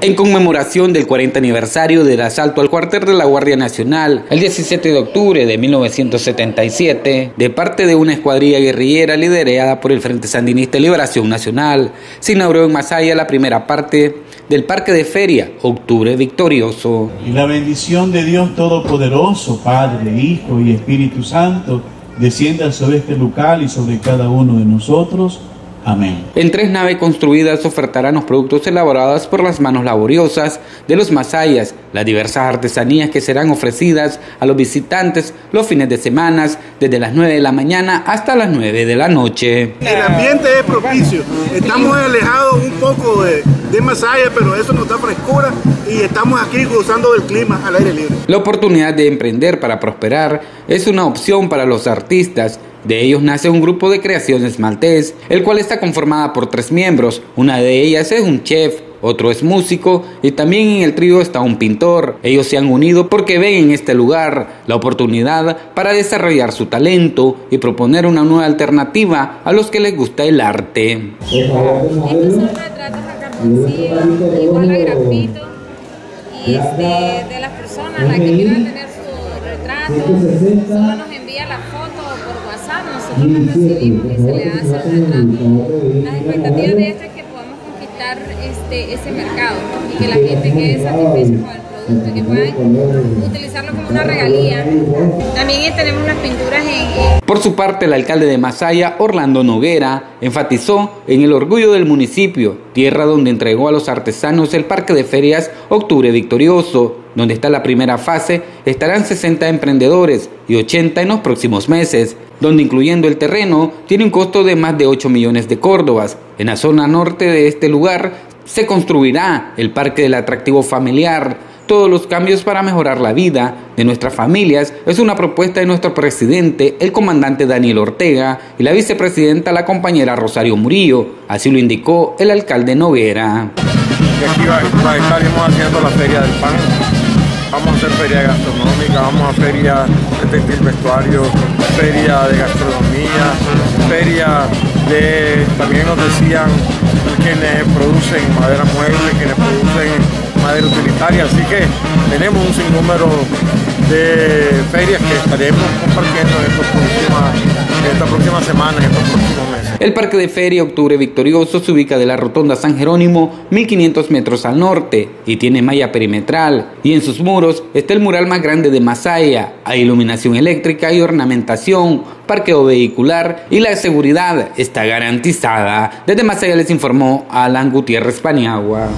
En conmemoración del 40 aniversario del asalto al cuartel de la Guardia Nacional, el 17 de octubre de 1977, de parte de una escuadrilla guerrillera liderada por el Frente Sandinista de Liberación Nacional, se inauguró en Masaya la primera parte del Parque de Feria Octubre Victorioso. Y la bendición de Dios Todopoderoso, Padre, Hijo y Espíritu Santo, descienda sobre este local y sobre cada uno de nosotros. Amén. En tres naves construidas ofertarán los productos elaborados por las manos laboriosas de los masayas, las diversas artesanías que serán ofrecidas a los visitantes los fines de semana, desde las 9 de la mañana hasta las 9 de la noche. El ambiente es propicio, estamos alejados un poco de Masaya, pero eso nos da frescura y estamos aquí gozando del clima al aire libre. La oportunidad de emprender para prosperar es una opción para los artistas. De ellos nace un grupo de creaciones maltés, el cual está conformada por tres miembros. Una de ellas es un chef, otro es músico y también en el trío está un pintor. Ellos se han unido porque ven en este lugar la oportunidad para desarrollar su talento y proponer una nueva alternativa a los que les gusta el arte. Estos son retratos a carboncillo, igual a grafito, y de las personas las que quieran tener su retrato, solo nos envía la foto por WhatsApp, nosotros las recibimos y se le hace el retrato. Las expectativas de esto es que podamos conquistar ese mercado y que la gente quede satisfecha con el producto, que puedan utilizarlo como una regalía. También tenemos las pinturas en... Por su parte, el alcalde de Masaya, Orlando Noguera, enfatizó en el orgullo del municipio, tierra donde entregó a los artesanos el Parque de Ferias Octubre Victorioso, donde está la primera fase. Estarán 60 emprendedores y 80 en los próximos meses, donde incluyendo el terreno tiene un costo de más de 8 millones de córdobas. En la zona norte de este lugar se construirá el Parque del Atractivo Familiar. Todos los cambios para mejorar la vida de nuestras familias es una propuesta de nuestro presidente, el comandante Daniel Ortega, y la vicepresidenta, la compañera Rosario Murillo. Así lo indicó el alcalde Noguera. Aquí estaremos haciendo la Feria del Pan. Vamos a hacer feria gastronómica, vamos a feria de textil vestuario, feria de gastronomía, feria de, también nos decían, quienes producen madera mueble, quienes producen madera utilitaria. Así que tenemos un sinnúmero de ferias que estaremos compartiendo esta próxima semana, en estos próximos meses. El Parque de Feria Octubre Victorioso se ubica de la Rotonda San Jerónimo, 1500 metros al norte, y tiene malla perimetral, y en sus muros está el mural más grande de Masaya. Hay iluminación eléctrica y ornamentación, parqueo vehicular y la seguridad está garantizada. Desde Masaya les informó Alan Gutiérrez Paniagua.